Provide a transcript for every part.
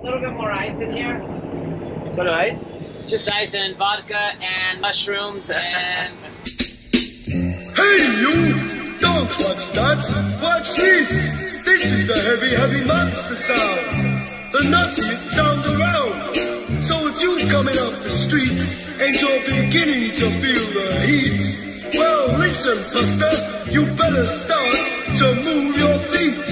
A little bit more ice in here. So no ice? Just ice and vodka and mushrooms and... Hey you! Don't watch that! Watch this! This is the heavy, heavy monster sound. The nutsiest sound around. So if you coming up the street and you're beginning to feel the heat, well listen, buster, you better start to move your feet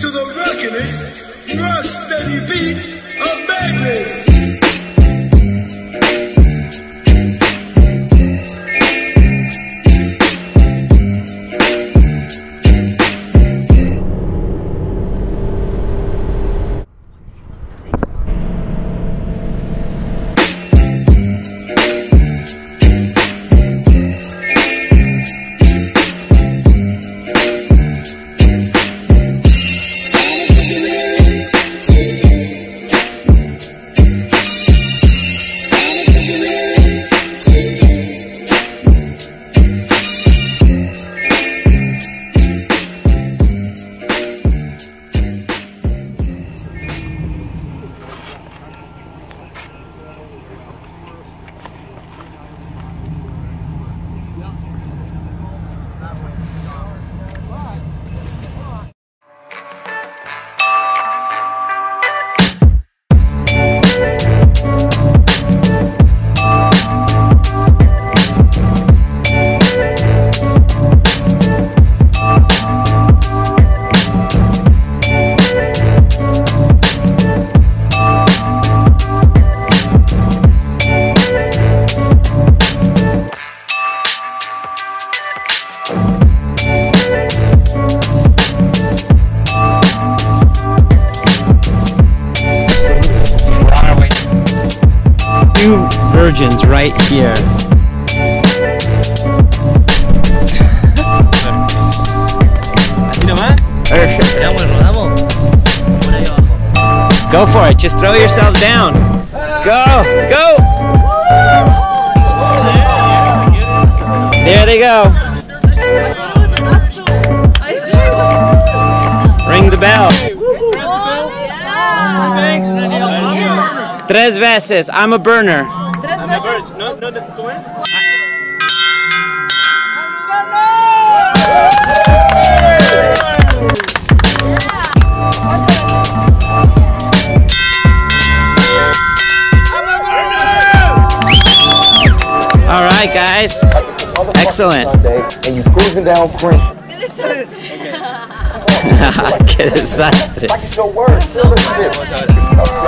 to the rockin'est, rock steady beat of madness. Two virgins right here. Go for it, just throw yourself down. Go, go! There they go. Ring the bell. Tres veces, I'm a burner. I'm a virgin. No, no, ¿cómo es? All right, guys. Excellent. And you cruising down Prince. Get it, son. I can show words.